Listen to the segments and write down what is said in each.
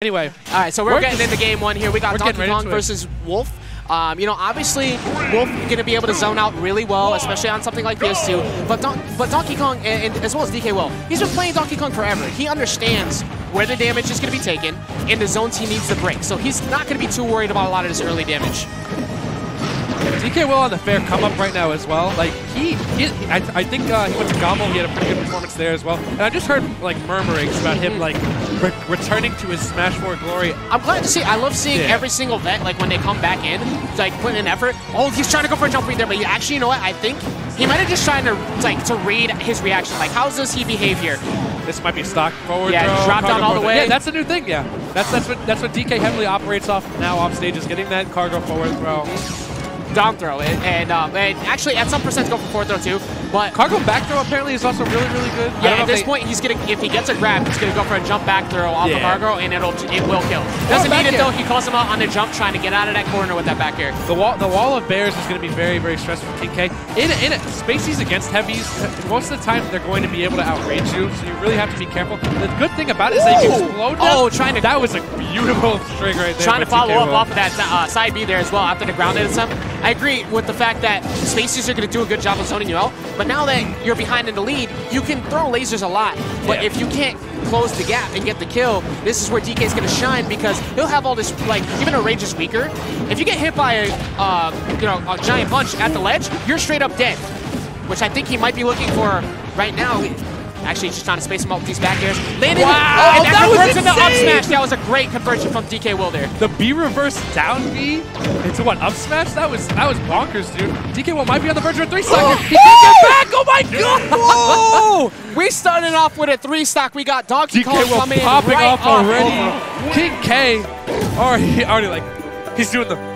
Anyway, all right, so we're getting into game one here. We got Donkey Kong versus Wolf. You know, obviously, Wolf going to be able to zone out really well, especially on something like PS2. But Donkey Kong, and as well as DK Will, he's been playing Donkey Kong forever. He understands where the damage is going to be taken and the zones he needs to break. So he's not going to be too worried about a lot of this early damage. DK Will on the fair come up right now as well. Like, I think he went to Gomble, he had a pretty good performance there as well. And I just heard, like, murmurings about him, like, returning to his Smash 4 glory. I'm glad to see, I love seeing every single vet, like, when they come back in, like, putting in effort. Oh, he's trying to go for a jump read there, but he actually, you know what, I think he might have just tried to, like, to read his reaction. Like, how does he behave here? This might be stock forward throw. Yeah, drop down all the way. Yeah, that's a new thing, yeah. That's what DK heavily operates off now off stage, is getting that cargo forward throw. Down throw, and actually at some percent go for forward throw too, but cargo back throw apparently is also really, really good. Yeah, at this point he's gonna, if he gets a grab, he's gonna go for a jump back throw off the cargo, and it will kill. Doesn't mean it though. He calls him out on the jump, trying to get out of that corner with that back air. The wall of bears is gonna be very, very stressful for King K. In spaces against heavies, most of the time they're going to be able to outrange you, so you really have to be careful. The good thing about it is that you explode. Oh, trying to, that was a beautiful string right there. Trying to follow up off of that side B there as well after the grounded attempt. I agree with the fact that spaces are going to do a good job of zoning you out, but now that you're behind in the lead, you can throw lasers a lot, but if you can't close the gap and get the kill, this is where DK is going to shine, because he'll have all this, like, even a rage is weaker. If you get hit by a, you know, a giant punch at the ledge, you're straight up dead, which I think he might be looking for right now. Actually, just trying to space him out with these back airs. Landed. Wow! And that was into up smash. That was a great conversion from DK Will there. The B reverse down B into what, up smash? That was bonkers, dude. DK Will might be on the verge of a 3 stock. He can't get back. Oh my god! Whoa! We started off with a 3 stock. We got Donkey Kong coming popping right off already. Up. King K already like he's doing the.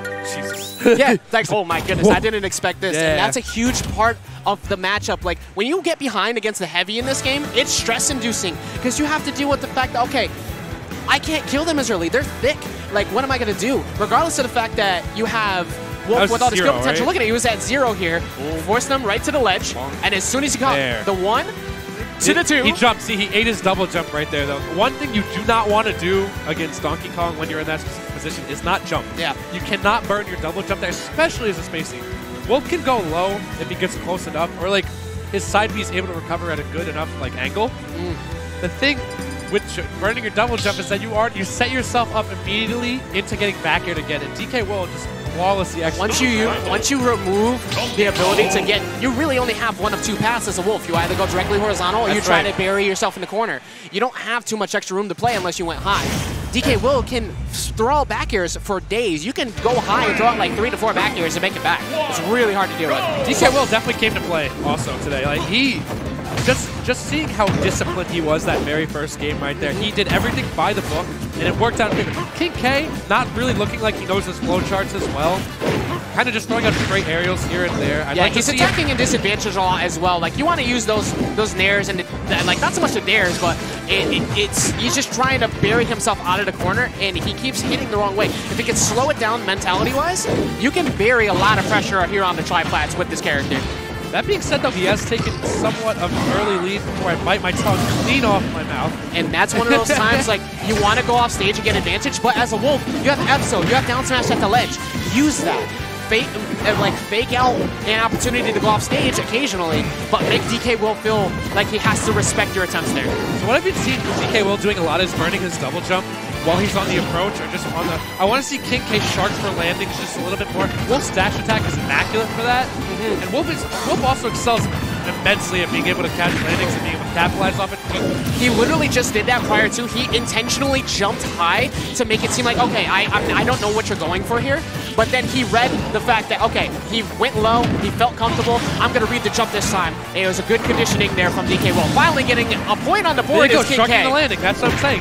Yeah, like, oh my goodness, I didn't expect this. Yeah. And that's a huge part of the matchup. Like, when you get behind against the heavy in this game, it's stress-inducing, because you have to deal with the fact that, okay, I can't kill them as early. They're thick. Like, what am I going to do? Regardless of the fact that you have Wolf with all the skill potential. Right? Look at it. He was at 0 here. Forced them right to the ledge. And as soon as he got the 1 to the 2. He jumped. See, he ate his double jump right there, though. One thing you do not want to do against Donkey Kong when you're in that position is not jump. Yeah. You cannot burn your double jump there, especially as a spacing. Wolf can go low if he gets close enough, or like his side B is able to recover at a good enough like angle. The thing with burning your double jump is that you set yourself up immediately into getting back air to get it. DK Will just flawlessly execute. Once you remove the ability to get, you really only have one of two paths as a Wolf. You either go directly horizontal, or you try to bury yourself in the corner. You don't have too much extra room to play unless you went high. DK Will can throw out back airs for days. You can go high and throw out like 3 to 4 back airs and make it back. It's really hard to deal with. DK Will definitely came to play also today. Like, he just seeing how disciplined he was that very first game right there. He did everything by the book, and it worked out. King K not really looking like he knows his flowcharts as well. Kind of just throwing out straight aerials here and there. I'd like he's attacking in disadvantage a lot as well. Like, you want to use those nairs and like, not so much the nairs, but he's just trying to bury himself out of the corner, and he keeps hitting the wrong way. If he can slow it down mentality-wise, you can bury a lot of pressure here on the triplats with this character. That being said, though, he has taken somewhat of an early lead before I bite my tongue clean off my mouth. And that's one of those times, like, you want to go off stage and get advantage, but as a Wolf, you have F zone, you have down smash at the ledge. Use that. Fake out an opportunity to go off stage occasionally, but make DK Will feel like he has to respect your attempts there. So what I've been seeing from DK Will doing a lot is burning his double jump while he's on the approach or just on the... I want to see King K shark for landings just a little bit more. Wolf's dash attack is immaculate for that. And Wolf also excels immensely at being able to catch landings and being able to capitalize off it. He literally just did that prior to. He intentionally jumped high to make it seem like, okay, I don't know what you're going for here. But then he read the fact that, okay, he went low, he felt comfortable, I'm going to read the jump this time. And it was a good conditioning there from DK Will. Finally getting a point on the board is King K. The landing, that's what I'm saying.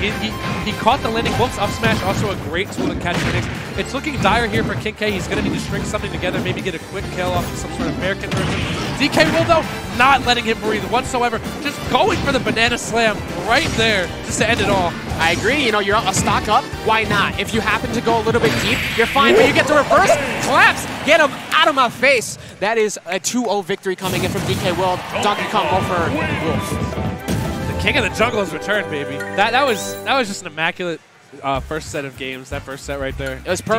He caught the landing. Wolf's up smash, also a great tool to catch landings. It's looking dire here for King K. He's going to need to string something together, maybe get a quick kill off of some sort of bear conversion. DK Will, though, not letting him breathe whatsoever. Just going for the banana slam right there just to end it all. I agree. You know, you're a stock up. Why not? If you happen to go a little bit deep, you're fine. But you get the reverse collapse. Get him out of my face. That is a 2-0 victory coming in from DK Will. Donkey Kong over Wolf. The king of the jungle has returned, baby. That was just an immaculate first set of games, that first set right there. It was perfect.